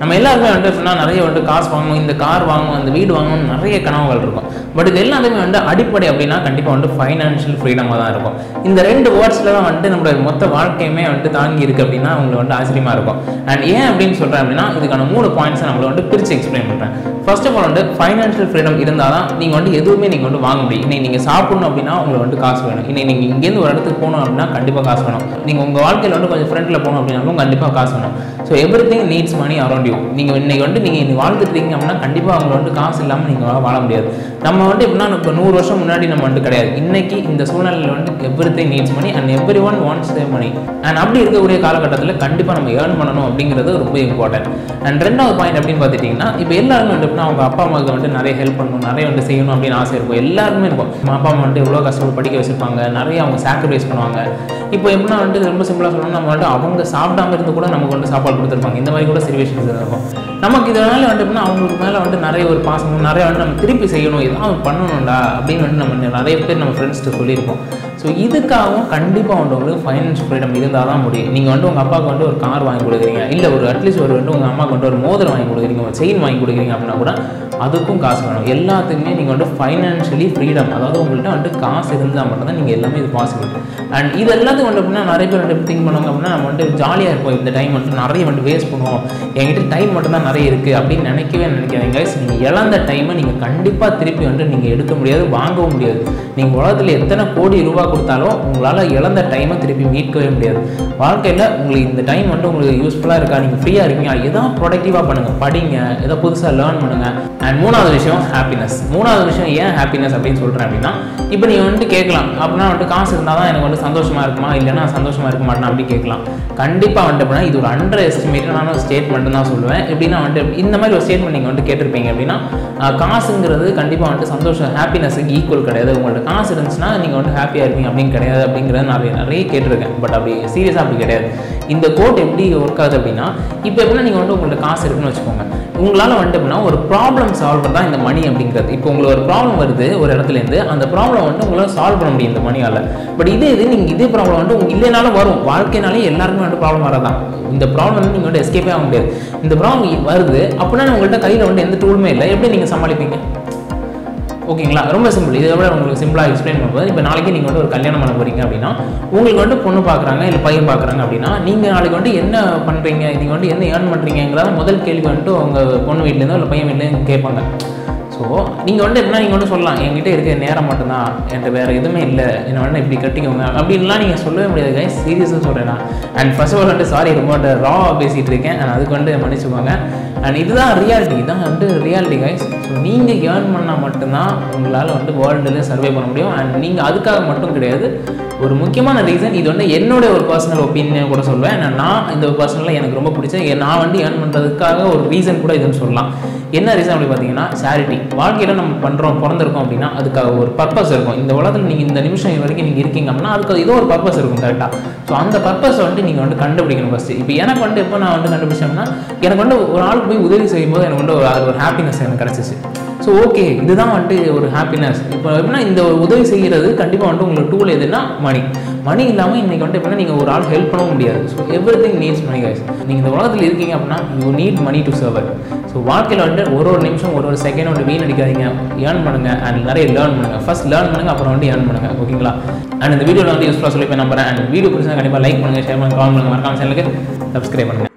நம்ம எல்லாருமே சொன்னால் நிறைய காசு வாங்கணும், இந்த கார் வாங்கணும், இந்த வீடு வாங்கணும்னு நிறைய கனவுகள் இருக்கும். பட் இது எல்லாத்துமே அடிப்படை அப்படின்னா கண்டிப்பாக ஃபைனான்ஷியல் ஃப்ரீடமாக தான் இருக்கும். இந்த ரெண்டு வேர்ட்ஸில் தான் நம்மளுடைய மொத்த வாழ்க்கையுமே தாங்கி இருக்குது அப்படின்னா அவங்களுக்கு ஆச்சரியமாக இருக்கும். அண்ட் ஏன் அப்படின்னு சொல்கிறேன் அப்படின்னா இதுக்கான 3 பாயிண்ட்ஸை நம்மளை பிரித்து எக்ஸ்பிளைன் பண்ணுறேன். First of all financial freedom இருந்தால் தான் நீங்கள் எதுவுமே நீங்கள் வாங்க முடியும். இன்னைக்கு நீங்கள் சாப்பிடணும் அப்படின்னா உங்களுக்கு காசு வேணும். இன்னைக்கு நீங்கள் இங்கேருந்து ஒரு இடத்துக்கு போகணும் அப்படின்னா கண்டிப்பாக காசு வேணும். நீங்கள் உங்கள் வாழ்க்கையில் கொஞ்சம் ஃப்ரெண்டில் போகணும் அப்படின்னாலும் கண்டிப்பாக காசு வேணும். So everything needs money around. நீங்கள் இன்னைக்கு நீங்கள் இன்னைக்கு வாழ்ந்துட்டீங்க அப்படின்னா கண்டிப்பாக அவங்க காசு இல்லாமல் நீங்கள் வாழ முடியாது. நம்ம எப்படின்னா இப்போ 100 வருஷம் முன்னாடி நம்ம கிடையாது. இன்னைக்கு இந்த சூழ்நிலையில் everything needs money and everyone wants save money. And அப்படி இருக்கக்கூடிய காலகட்டத்தில் கண்டிப்பாக நம்ம ஏர்ன் பண்ணணும் அப்படிங்கிறது ரொம்ப இம்பார்ட்டன்ட். அண்ட் ரெண்டாவது பாயிண்ட் அப்படின்னு பார்த்துட்டிங்கன்னா இப்போ எல்லாருமே அவங்க அப்பா அம்மாவுக்கு நிறைய ஹெல்ப் பண்ணணும், நிறைய செய்யணும் அப்படின்னு ஆசை இருக்கும். எல்லாருமே இருக்கும். அப்பா அம்மா எவ்வளோ கஷ்டப்பட்டு படிக்க வச்சுருப்பாங்க, நிறைய அவங்க சாக்ரிஃபைஸ் பண்ணுவாங்க. இப்போ எப்படின்னா ரொம்ப சிம்பிளாக சொல்லணும், நம்ம அவங்க சாப்பிடாம இருந்து கூட நமக்கு சாப்பாடு கொடுத்துருப்பாங்க. இந்த மாதிரி கூட சிச்சுவேஷன்ஸ் இருக்கும். நமக்கு இதனால அவங்களுக்கு மேலே நிறைய ஒரு பாசமும் நிறைய நம்ம திருப்பி செய்யணும், இதெல்லாம் பண்ணணும்டா அப்படின்னு நம்ம நிறைய பேர் நம்ம ஃப்ரெண்ட்ஸ்ட்டு சொல்லியிருக்கோம். ஸோ இதுக்காகவும் கண்டிப்பாக உங்களுக்கு ஃபைனான்ஷியல் ஃப்ரீடம் இருந்தால் தான் முடியும். நீங்கள் உங்கள் அப்பாவுக்கு ஒரு கார் வாங்கி கொடுக்குறீங்க, இல்லை ஒரு அட்லீஸ்ட் ஒரு உங்கள் அம்மாவுக்கு ஒரு மோதிரம் வாங்கி கொடுக்குறீங்க, ஒரு செயின் வாங்கி கொடுக்குறீங்க அப்படின்னா கூட அதுக்கும் காசு வேணும். எல்லாத்துக்குமே நீங்கள் ஃபைனான்ஷியலி ஃப்ரீடம், அதாவது உங்கள்கிட்ட காசு இருந்தால் மட்டும்தான் நீங்கள் எல்லாமே இது பாசிபிள். அண்ட் இது எல்லாத்தையும் நிறைய பேர் திங்க் பண்ணுவாங்க அப்படின்னா நம்ம ஜாலியாக இருப்போம், இந்த டைம் நிறைய வேஸ்ட் பண்ணுவோம், என்கிட்ட டைம் மட்டும்தான் நிறைய இருக்குது அப்படின்னு நினைக்கவே நினைக்காதீங்க. நீங்கள் இழந்த டைமை நீங்கள் கண்டிப்பாக திருப்பி நீங்கள் எடுக்க முடியாது, வாங்கவும் முடியாது. நீங்கள் உலகத்தில் எத்தனை கோடி ரூபா கொடுத்தாலும் உங்களால் இழந்த டைமை திருப்பி மீட்கவே முடியாது. வாழ்க்கையில் உங்களுக்கு இந்த டைம் உங்களுக்கு யூஸ்ஃபுல்லாக இருக்கா, நீங்கள் ஃப்ரீயாக இருக்கீங்க, எதாவது ப்ரொடக்டிவாக பண்ணுங்கள், படிங்க, எதாவது புதுசாக லேர்ன் பண்ணுங்கள். அண்ட் மூணாவது விஷயம் ஹாப்பினஸ். மூணாவது விஷயம் ஏன் ஹாப்பினஸ் அப்படின்னு சொல்கிறேன் அப்படின்னா இப்போ நீங்கள் கேட்கலாம் அப்படின்னா காசு இருந்தால் தான் எனக்கு சந்தோஷமாக இருக்குமா, இல்லைன்னா சந்தோஷமாக இருக்க மாட்டேன் அப்படி கேட்கலாம். கண்டிப்பாக அப்படின்னா இது ஒரு அண்டர் எஸ்டிமேட்டான ஸ்டேட்மெண்ட் தான் சொல்லுவேன். எப்படின்னா இந்த மாதிரி ஒரு ஸ்டேட்மெண்ட் நீங்கள் கேட்டிருப்பீங்க அப்படின்னா காசுங்கிறது கண்டிப்பாக சந்தோஷம் ஹாப்பினஸுக்கு ஈக்குவல் கிடையாது. உங்கள்கிட்ட காசு இருந்துச்சுன்னா நீங்கள் ஹாப்பியாக இருப்பீங்க அப்படின்னு கிடையாது அப்படிங்கிறத நிறைய கேட்டிருக்கேன். பட் அப்படி சீரியஸாக அப்படி கிடையாது. இந்த கோட் எப்படி ஒர்க் ஆகுது அப்படின்னா இப்போ எப்படின்னா நீங்கள் உங்கள்கிட்ட காசு இருக்குன்னு வச்சுக்கோங்க, உங்களால் ஒரு ப்ராப்ளம் சால்வர் தான் இந்த மணி அப்படிங்கிறது. இப்போ உங்களுக்கு ஒரு ப்ராப்ளம் வருது ஒரு இடத்துலேருந்து, அந்த ப்ராப்ளம் உங்களால் சால்வ் பண்ண முடியும் இந்த மணியால். பட் இதே இது நீங்கள் இதே ப்ராப்ளம் உங்களுக்கு இல்லைனாலும் வரும். வாழ்க்கையினாலே எல்லாருமே ப்ராப்ளம் வரதான். இந்த ப்ராப்ளம் நீங்கள் எஸ்கேப்பே ஆக முடியாது. இந்த ப்ராப்ளம் வருது அப்படின்னா உங்கள்கிட்ட கையில் எந்த டூலுமே இல்லை, எப்படி நீங்கள் சமாளிப்பீங்க? ஓகேங்களா, ரொம்ப சிம்பிள். இதை விட உங்களுக்கு சிம்பிளாக எக்ஸ்பிளைன் பண்ணும்போது இப்போ நாளைக்கு நீங்கள் ஒரு கல்யாணம் பண்ண போகிறீங்க அப்படின்னா உங்களுக்கு பொண்ணு பார்க்குறாங்க, இல்லை பையன் பார்க்குறாங்க அப்படின்னா நீங்கள் நாளைக்கு என்ன பண்ணுறீங்க, நீங்கள் என்ன ஏர்ன் பண்ணுறீங்கிறத முதல் கேள்வி உங்கள் பொண்ணு வீட்டிலேருந்து இல்லை பையன் வீட்டிலேருந்து கேட்பாங்க. ஸோ நீங்கள் எப்படின்னா நீங்கள் சொல்லலாம், என்கிட்ட இருக்க நேரம் மட்டும்தான், என்கிட்ட வேறு எதுவுமே இல்லை, என்ன இப்படி கட்டிக்கோங்க அப்படின்லாம் நீங்கள் சொல்லவே முடியாது. கைஸ், சீரியஸாக சொல்கிறேன் நான். And first of all sorry, ரொம்ப ராவாக பேசிகிட்டு இருக்கேன். அண்ட் அதுக்கு மன்னிச்சுக்கோங்க. அண்ட் இதுதான் ரியாலிட்டி, இதுதான் ரியாலிட்டி கைஸ். ஸோ நீங்கள் ஏர்ன் பண்ணால் மட்டும்தான் உங்களால் வேர்ல்டில் சர்வே பண்ண முடியும். அண்ட் நீங்கள் அதுக்காக மட்டும் கிடையாது. ஒரு முக்கியமான ரீசன் இது என்னுடைய ஒரு பர்சனல் ஒப்பீனியன் கூட சொல்வேன். நான் இந்த பர்சனலில் எனக்கு ரொம்ப பிடிச்ச நான் ஏர்ன் பண்ணுறதுக்காக ஒரு ரீசன் கூட இதுன்னு சொல்லலாம். என்ன ரீசன் அப்படி பார்த்தீங்கன்னா சேரிட்டி. வாழ்க்கையில் நம்ம பண்ணுறோம், பிறந்திருக்கோம் அப்படின்னா அதுக்காக ஒரு பர்பஸ் இருக்கும். இந்த உலகத்தில் நீங்கள் இந்த நிமிஷம் வரைக்கும் நீங்கள் இருக்கீங்க அப்படின்னா அதுக்கு ஏதோ ஒரு பர்பஸ் இருக்கும், கரெக்டாக. ஸோ அந்த பர்பஸை நீங்கள் கண்டுபிடிக்கணும் ஃபஸ்ட்டு. இப்போ எனக்கு எப்போ நான் கண்டுபிடிச்சோம்னா எனக்கு ஒரு ஆளுக்கு போய் உதவி செய்யும்போது எனக்கு ஒரு ஹாப்பினஸ் எனக்கு கிடச்சிச்சு. ஸோ ஓகே, இதுதான் ஒரு ஹாப்பினஸ். இப்போ எப்படின்னா இந்த ஒரு உதவி செய்கிறது கண்டிப்பாக உங்களுக்கு டூல் எதுன்னா மணி. மணி இல்லாமல் இன்றைக்கி எப்படின்னா நீங்கள் ஒரு ஆள் ஹெல்ப் பண்ணவும் முடியாது. So everything needs money guys. நீங்கள் இந்த உலகத்தில் இருக்கீங்க அப்படின்னா you need money to serve. So வாழ்க்கையில் ஒரு நிமிஷம் ஒரு செகண்ட் வீண் அடிக்காதீங்க, ஏர்ன் பண்ணுங்கள். அண்ட் நிறைய லேர்ன் பண்ணுங்கள். ஃபஸ்ட் லேர்ன் பண்ணுங்கள், அப்புறம் ஏர்ன் பண்ணுங்கள். ஓகேங்களா? அண்ட் இந்த வீடியோவில் யூஸ்ஃபுல்லாக சொல்லி போய் நம்புறேன். அண்ட் வீடியோ பிடிச்சா கண்டிப்பாக லைக் பண்ணுங்கள், ஷேர் பண்ணுங்கள், கமெண்ட் பண்ணுங்கள், மறக்காம சேனலுக்கு சப்ஸ்கிரைப் பண்ணுங்கள்.